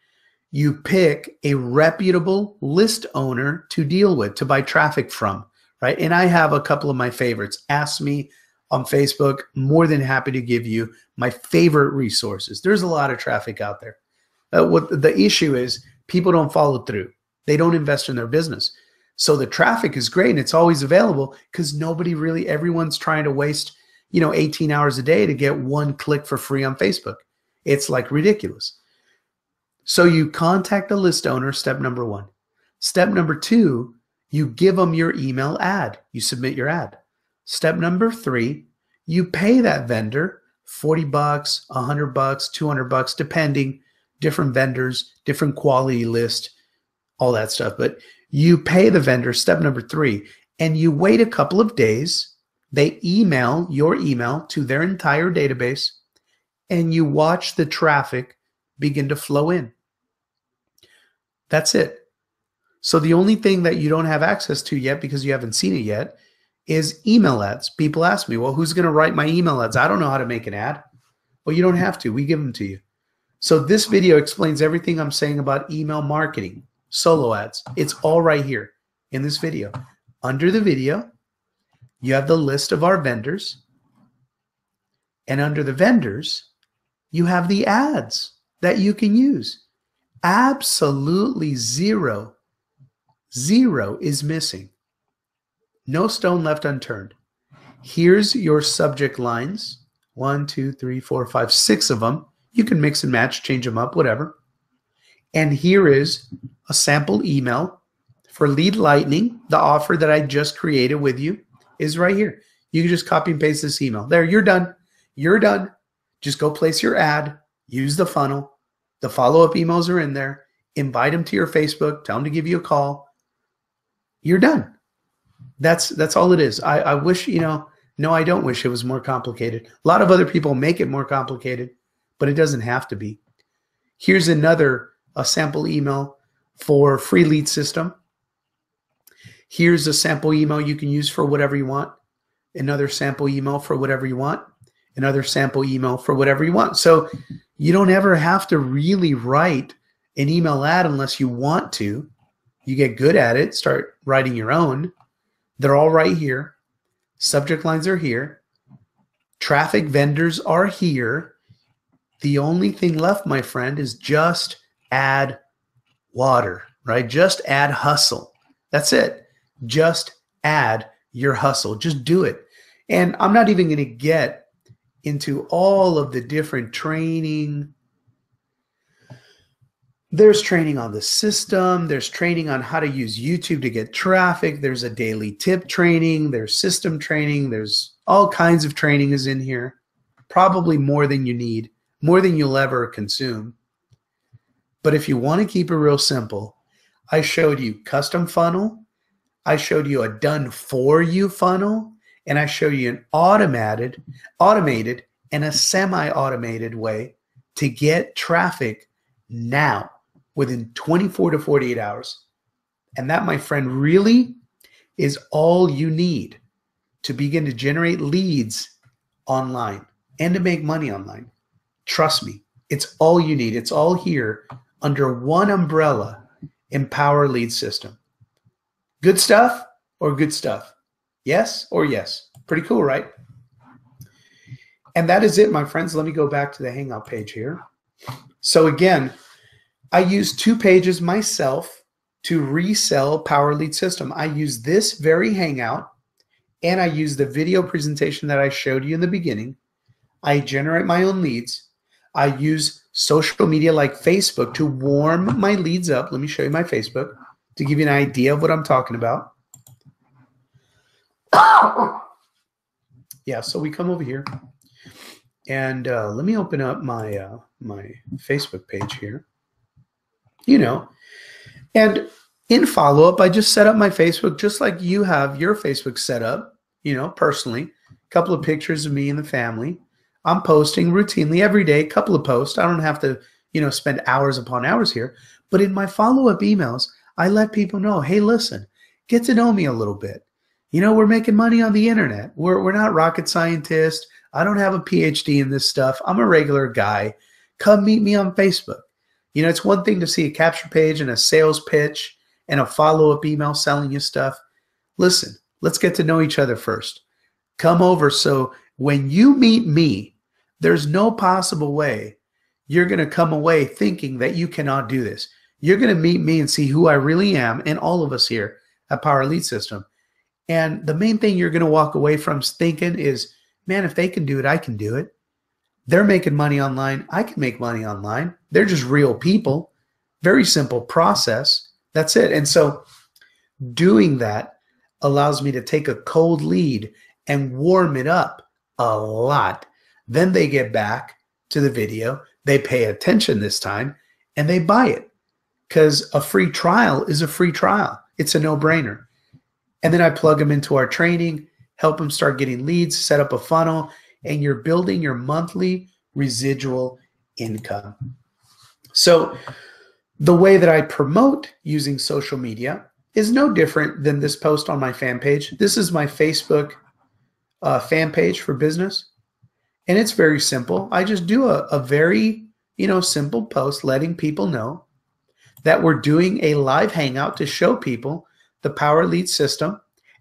you pick a reputable list owner to deal with, to buy traffic from, right? And I have a couple of my favorites. Ask me on Facebook. More than happy to give you my favorite resources. There's a lot of traffic out there. Uh, what the issue is, people don't follow through. They don't invest in their business. So the traffic is great and it's always available because nobody really, everyone's trying to waste, you know, eighteen hours a day to get one click for free on Facebook. It's like ridiculous. So you contact the list owner, step number one. Step number two, you give them your email ad. You submit your ad. Step number three, you pay that vendor forty bucks, a hundred bucks, two hundred bucks, depending, different vendors, different quality list, all that stuff. But you pay the vendor, step number three, and you wait a couple of days. They email your email to their entire database, and you watch the traffic begin to flow in. That's it. So the only thing that you don't have access to yet, because you haven't seen it yet, is email ads. People ask me, well, who's going to write my email ads? I don't know how to make an ad. Well, you don't have to. We give them to you. So this video explains everything I'm saying about email marketing, solo ads. It's all right here in this video. Under the video, you have the list of our vendors, and under the vendors, you have the ads that you can use. Absolutely zero, zero is missing. No stone left unturned. Here's your subject lines, one, two, three, four, five, six of them. You can mix and match, change them up, whatever. And here is a sample email for Lead Lightning, the offer that I just created with you. Is right here. You can just copy and paste this email. There, you're done. You're done. Just go place your ad. Use the funnel. The follow-up emails are in there. Invite them to your Facebook. Tell them to give you a call. You're done. That's that's all it is. I, I wish, you know, no, I don't wish it was more complicated. A lot of other people make it more complicated, but it doesn't have to be. Here's another a sample email for free lead system. Here's a sample email you can use for whatever you want. Another sample email for whatever you want. Another sample email for whatever you want. So you don't ever have to really write an email ad unless you want to. You get good at it, start writing your own. They're all right here. Subject lines are here. Traffic vendors are here. The only thing left, my friend, is just add water, right? Just add hustle. That's it. Just add your hustle. Just do it. And I'm not even going to get into all of the different training. There's training on the system. There's training on how to use YouTube to get traffic. There's a daily tip training. There's system training. There's all kinds of training is in here. Probably more than you need, more than you'll ever consume. But if you want to keep it real simple, I showed you custom funnel. I showed you a done for you funnel. And I show you an automated, automated and a semi-automated way to get traffic now, within twenty-four to forty-eight hours. And that, my friend, really is all you need to begin to generate leads online and to make money online. Trust me, it's all you need. It's all here under one umbrella, Power Lead System. Good stuff or good stuff? Yes or yes? Pretty cool, right? And that is it, my friends. Let me go back to the Hangout page here. So again, I use two pages myself to resell Power Lead System. I use this very Hangout, and I use the video presentation that I showed you in the beginning. I generate my own leads. I use social media like Facebook to warm my leads up. Let me show you my Facebook to give you an idea of what I'm talking about. Yeah, so we come over here, and uh, let me open up my uh, my Facebook page here. You know, and in follow-up, I just set up my Facebook just like you have your Facebook set up, you know, personally. A couple of pictures of me and the family. I'm posting routinely every day, a couple of posts. I don't have to, you know, spend hours upon hours here. But in my follow-up emails, I let people know, hey, listen, get to know me a little bit. You know, we're making money on the internet. We're, we're not rocket scientists. I don't have a P H D in this stuff. I'm a regular guy. Come meet me on Facebook. You know, it's one thing to see a capture page and a sales pitch and a follow-up email selling you stuff. Listen, let's get to know each other first. Come over so when you meet me, there's no possible way you're going to come away thinking that you cannot do this. You're going to meet me and see who I really am, and all of us here at Power Lead System. And the main thing you're going to walk away from thinking is, man, if they can do it, I can do it. They're making money online. I can make money online. They're just real people. Very simple process. That's it. And so doing that allows me to take a cold lead and warm it up a lot. Then they get back to the video. They pay attention this time, and they buy it, because a free trial is a free trial. It's a no-brainer. And then I plug them into our training, help them start getting leads, set up a funnel, and you're building your monthly residual income. So the way that I promote using social media is no different than this post on my fan page. This is my Facebook uh, fan page for business, and it's very simple. I just do a, a very, you know, simple post letting people know that we're doing a live hangout to show people the Power Lead System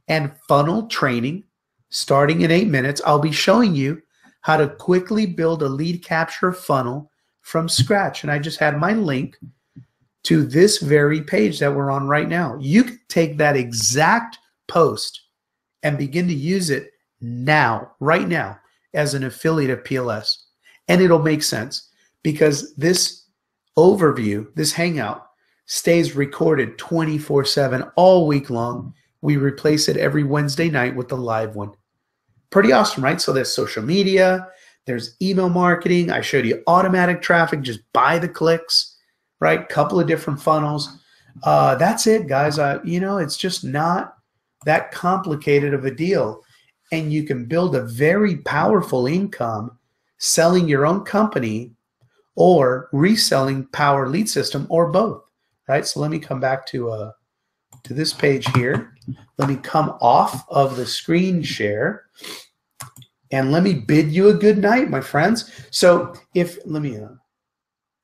and funnel training. Starting in eight minutes, I'll be showing you how to quickly build a lead capture funnel from scratch. And I just had my link to this very page that we're on right now. You can take that exact post and begin to use it now, right now, as an affiliate of P L S. And it'll make sense, because this overview, this hangout, stays recorded twenty-four seven all week long. We replace it every Wednesday night with a live one. pretty awesome, right? So there's social media, there's email marketing. I showed you automatic traffic just by the clicks, right? Couple of different funnels. Uh, that's it, guys. I, you know, it's just not that complicated of a deal. And you can build a very powerful income selling your own company or reselling Power Lead System or both, right? So let me come back to uh, to this page here. Let me come off of the screen share and let me bid you a good night, my friends. So if, let me, uh,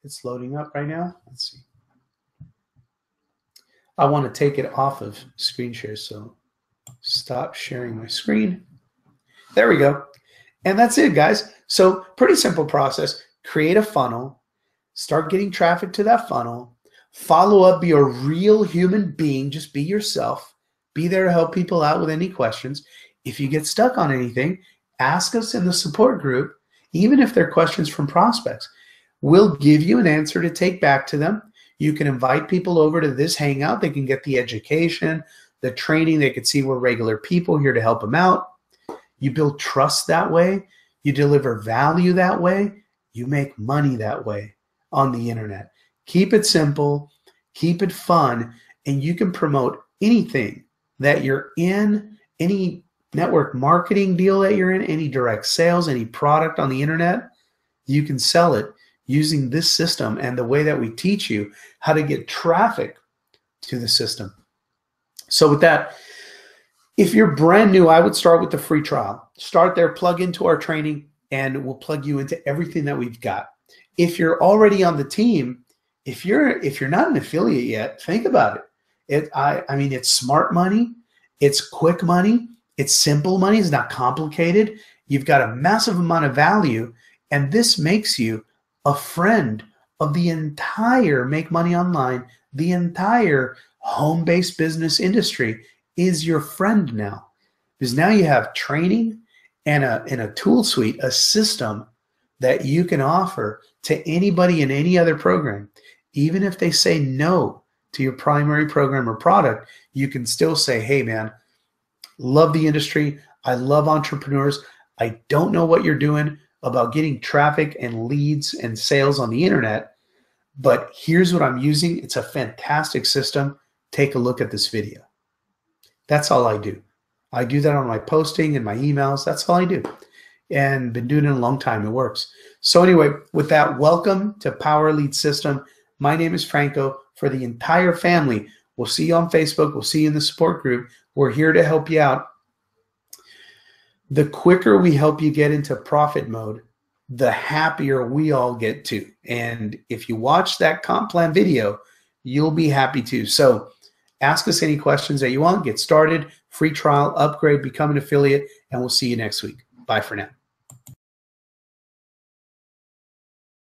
it's loading up right now. Let's see. I want to take it off of screen share, so stop sharing my screen. There we go. And that's it, guys. So pretty simple process. Create a funnel, start getting traffic to that funnel, follow up, be a real human being, just be yourself, be there to help people out with any questions. If you get stuck on anything, ask us in the support group, even if they're questions from prospects. We'll give you an answer to take back to them. You can invite people over to this Hangout. They can get the education, the training. They can see we're regular people here to help them out. You build trust that way. You deliver value that way. You make money that way on the internet. Keep it simple, keep it fun, and you can promote anything that you're in, any network marketing deal that you're in, any direct sales, any product on the internet. You can sell it using this system and the way that we teach you how to get traffic to the system. So with that, if you're brand new, I would start with the free trial. Start there, plug into our training, and we'll plug you into everything that we've got. If you're already on the team, if you're if you're not an affiliate yet, think about it. It I, I mean, it's smart money, it's quick money, it's simple money, it's not complicated. You've got a massive amount of value, and this makes you a friend of the entire Make Money Online, the entire home-based business industry is your friend now. Because now you have training, and a, and a tool suite, a system that you can offer to anybody in any other program. Even if they say no to your primary program or product, you can still say, hey man, love the industry, I love entrepreneurs, I don't know what you're doing about getting traffic and leads and sales on the internet, but here's what I'm using, it's a fantastic system, take a look at this video. That's all I do. I do that on my posting and my emails. That's all I do. And been doing it a long time. It works. So anyway, with that, welcome to Power Lead System. My name is Franco. For the entire family, we'll see you on Facebook. We'll see you in the support group. We're here to help you out. The quicker we help you get into profit mode, the happier we all get too. And if you watch that comp plan video, you'll be happy too. So ask us any questions that you want. Get started. Free trial, upgrade, become an affiliate, and we'll see you next week. Bye for now.